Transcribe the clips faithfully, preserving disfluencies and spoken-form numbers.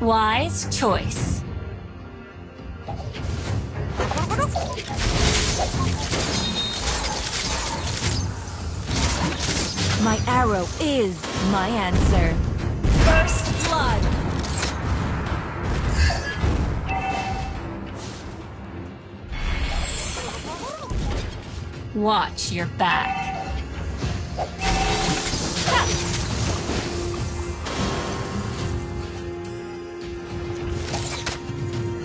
Wise choice. My arrow is my answer. First blood. Watch your back.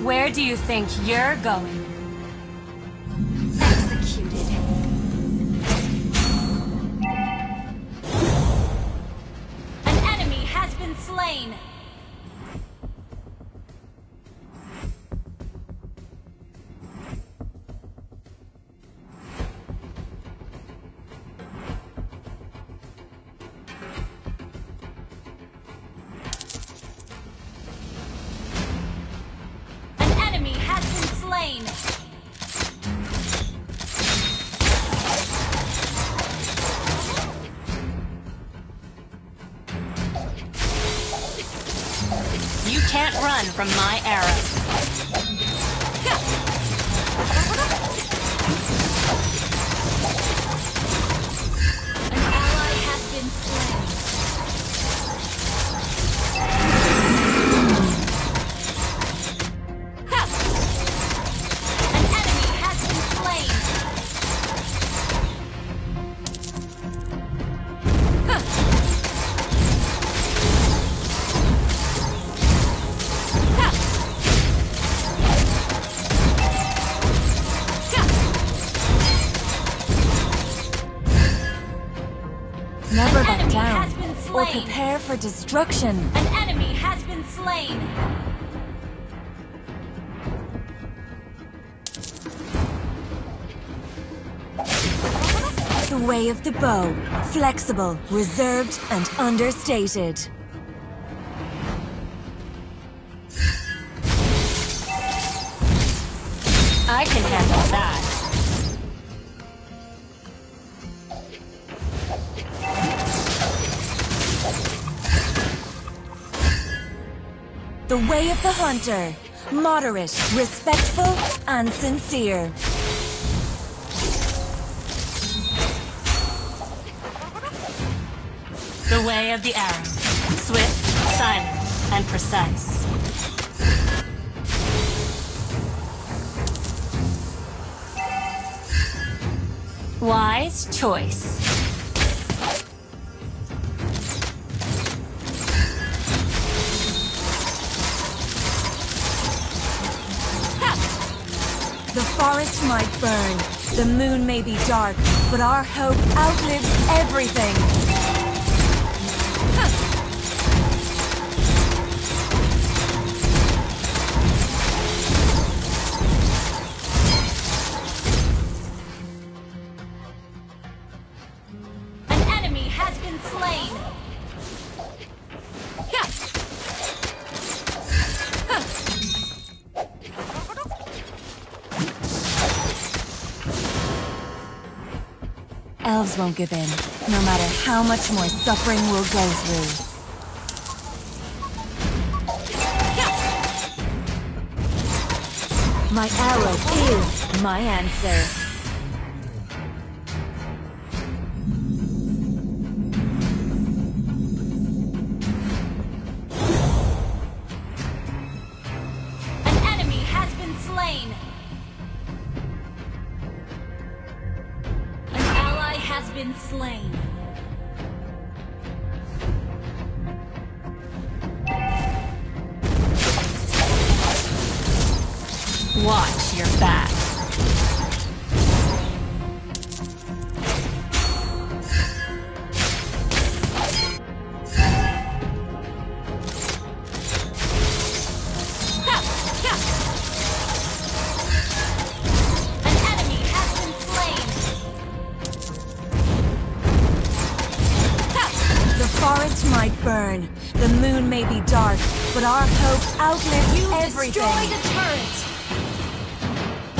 Where do you think you're going? Executed. An enemy has been slain. You can't run from my arrow. An ally has been slain. An enemy has been slain. Never back down, or prepare for destruction. An enemy has been slain. The way of the bow, flexible, reserved, and understated. I can handle that. The way of the hunter, moderate, respectful, and sincere. The way of the arrow, swift, silent, and precise. Wise choice. The forest might burn, the moon may be dark, but our hope outlives everything. An enemy has been slain. Elves won't give in, no matter how much more suffering we'll go through. My arrow is my answer. An enemy has been slain. Has been slain. Watch your back. The forest might burn, the moon may be dark, but our hope outlives you everything. Destroy the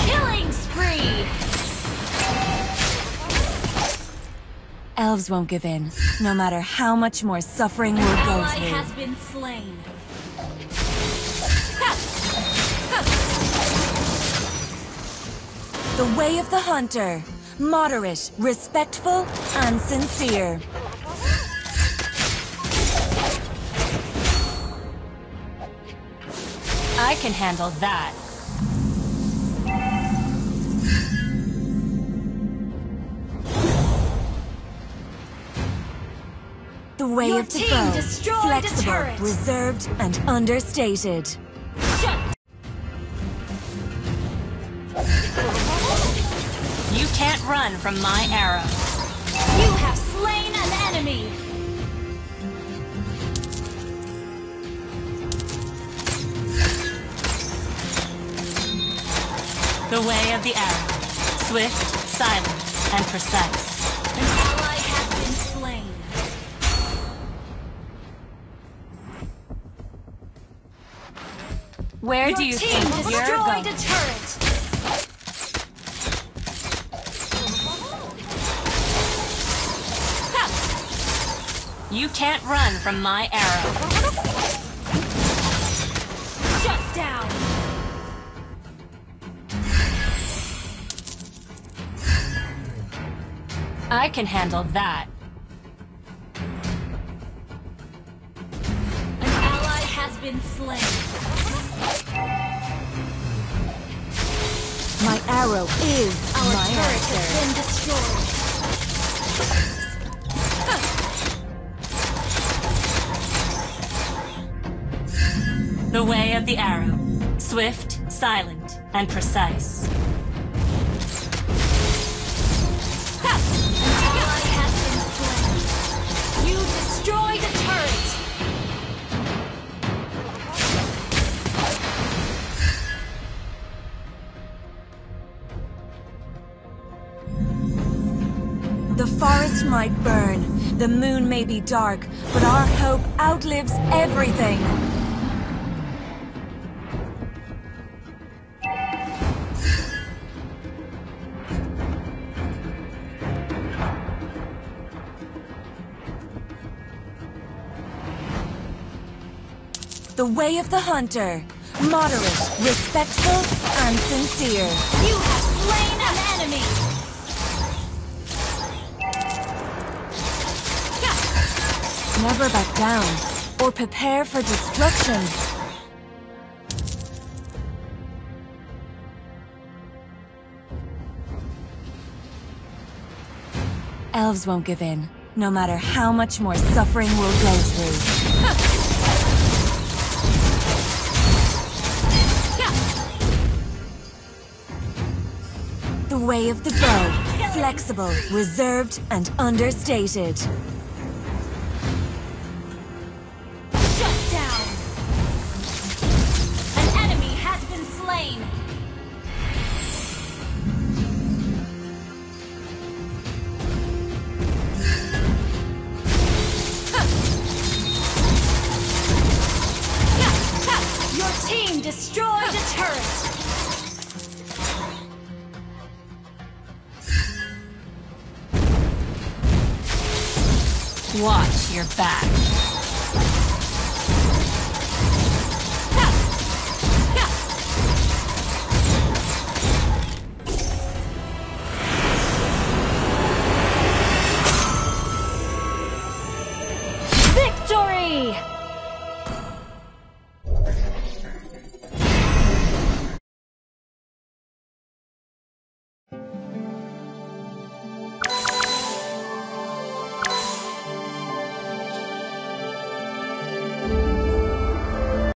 turret! Killing spree! Elves won't give in, no matter how much more suffering we'll go through. An ally has been slain. The way of the hunter. Moderate, respectful, and sincere. I can handle that. The way Your of the foe. Flexible, deterrent. Reserved, and understated. Shut. You can't run from my arrow. You have slain an enemy. The way of the arrow. Swift, silent, and precise. An ally has been slain. Where Your do you think you're going? Deterrent. You can't run from my arrow. Shut down. I can handle that. An ally has been slain. My arrow is our my turret answer. Has been destroyed. The way of the arrow. Swift, silent, and precise. Ha! You destroyed the turret! The forest might burn, the moon may be dark, but our hope outlives everything. The way of the hunter. Moderate, respectful, and sincere. You have slain an enemy! Never back down, or prepare for destruction. Elves won't give in, no matter how much more suffering we'll go through. The way of the bow, flexible, reserved, and understated. Shut down! An enemy has been slain! Your team destroyed a turret! Watch your back.